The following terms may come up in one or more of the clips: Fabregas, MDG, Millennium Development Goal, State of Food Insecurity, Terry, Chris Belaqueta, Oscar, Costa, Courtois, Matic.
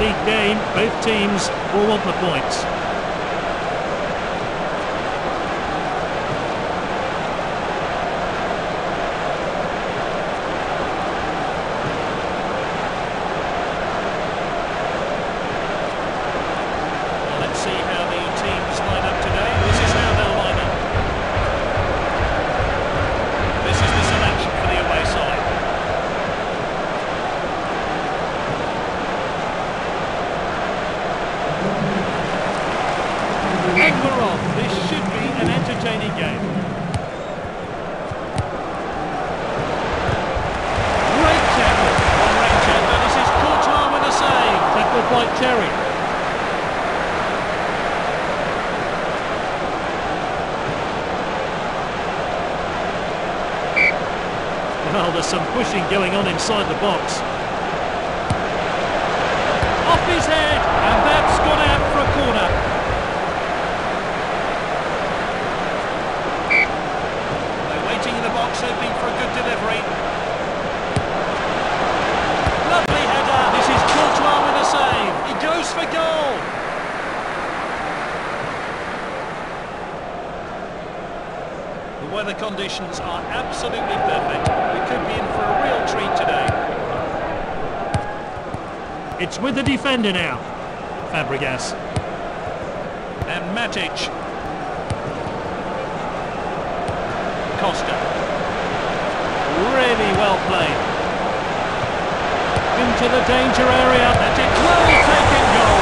league game, both teams will want the points. Terry. Well, there's some pushing going on inside the box. Off his head, and that's gone out for a corner. They're waiting in the box, hoping for a good delivery. Lovely header. This is Courtois with a save. He goes for goal. The weather conditions are absolutely perfect. We could be in for a real treat today. It's with the defender now. Fabregas. And Matic. Costa. Really well played. Into the danger area, that it will take in goal.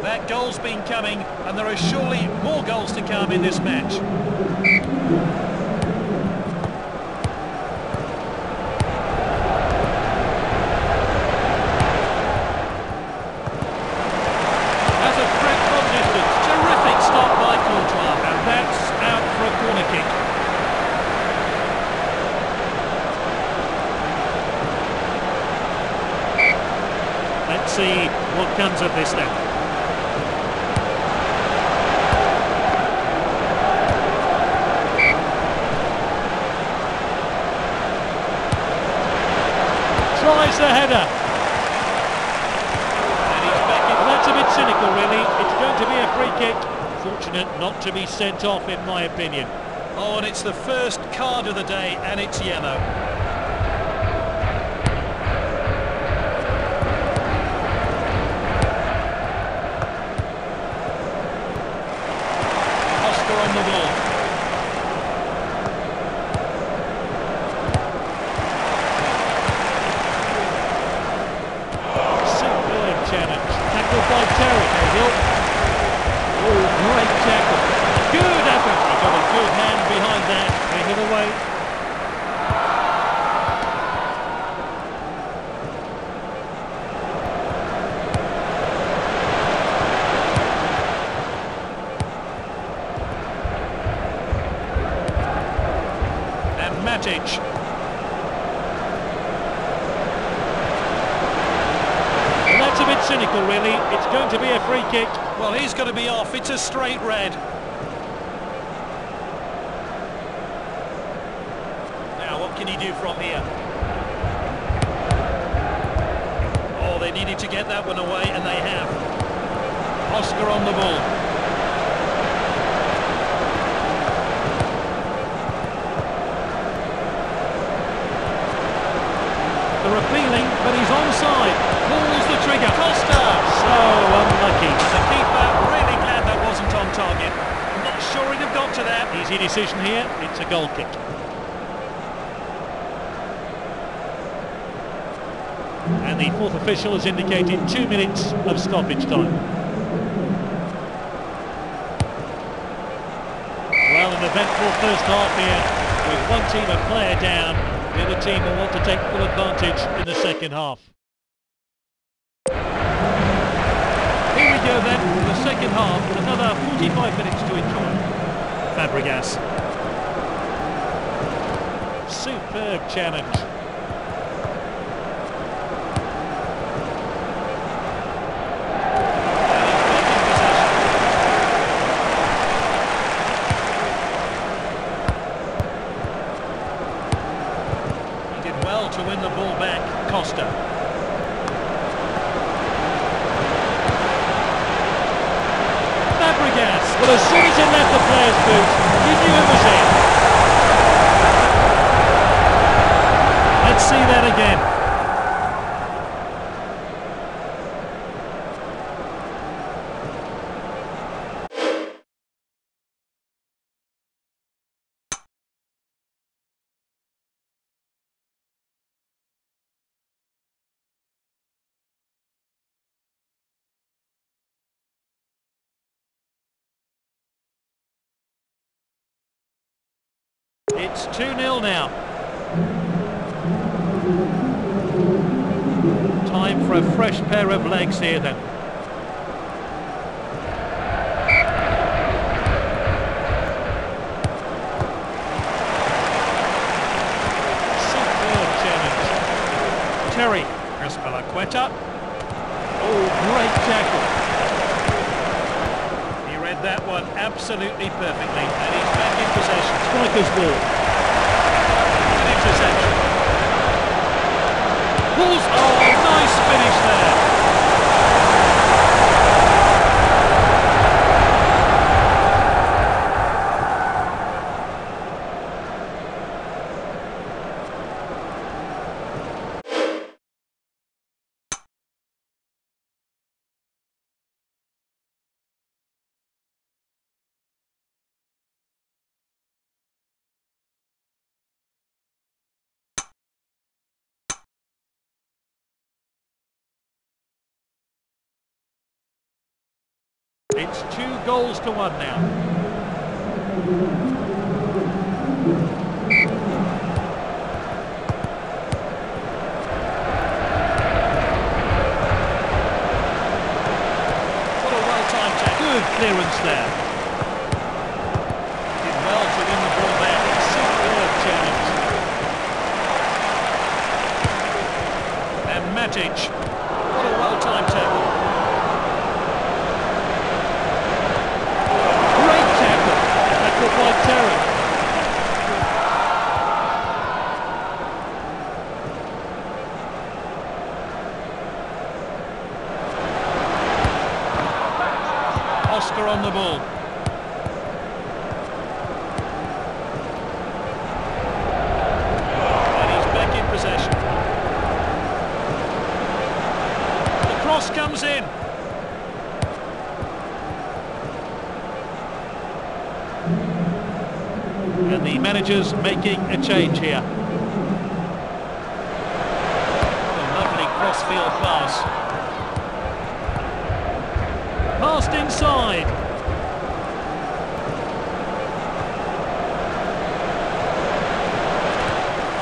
That goal's been coming, and there are surely more goals to come in this match. That's a threat from distance. Terrific stop by Courtois, and that's out for a corner kick. Let's see what comes of this now. Tries the header. And he's back in. That's a bit cynical, really. It's going to be a free kick. Fortunate not to be sent off, in my opinion. Oh, and it's the first card of the day, and it's yellow. Oscar on the ball. By Terry, oh, great tackle. Good effort. He got a good hand behind that. They hit away. And Matic. That's a bit cynical, really. It's going to be a free kick. Well, he's going to be off. It's a straight red. Now, what can he do from here? Oh, they needed to get that one away, and they have. Oscar on the ball. They're appealing, but he's onside. Pulls the trigger. Costa! So unlucky. And the keeper really glad that wasn't on target. I'm not sure he'd have got to that. Easy decision here. It's a goal kick. And the fourth official has indicated 2 minutes of stoppage time. Well, an eventful first half here with one team, a player down. The other team will want to take full advantage in the second half. Here we go then, the second half, another 45 minutes to enjoy. Fabregas. Superb challenge. He did well to win the ball back, Costa. Well, as soon as he left the player's boot, he knew it was in. Let's see that again. It's 2-0 now. Time for a fresh pair of legs here then. Superb challenge. Terry, Chris Belaqueta. Oh, great tackle. He read that one absolutely perfectly, and he's back in possession. Striker's ball. An interception. Pulls. Oh, nice finish there. It's 2-1 now. What a well-timed tackle. Good clearance there. Did well to win the ball back. Superb challenge. And Matic. What a well-timed tackle. By Terry. Oscar on the ball. And he's back in possession. The cross comes in. And the manager's making a change here. What a lovely cross-field pass. Passed inside.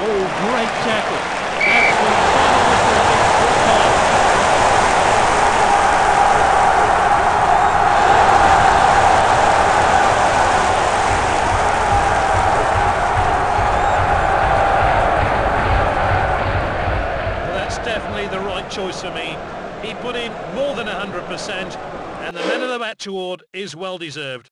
Oh, great tackle. Absolute final whistle at full time. Choice for me. He put in more than 100%, and the man of the match award is well deserved.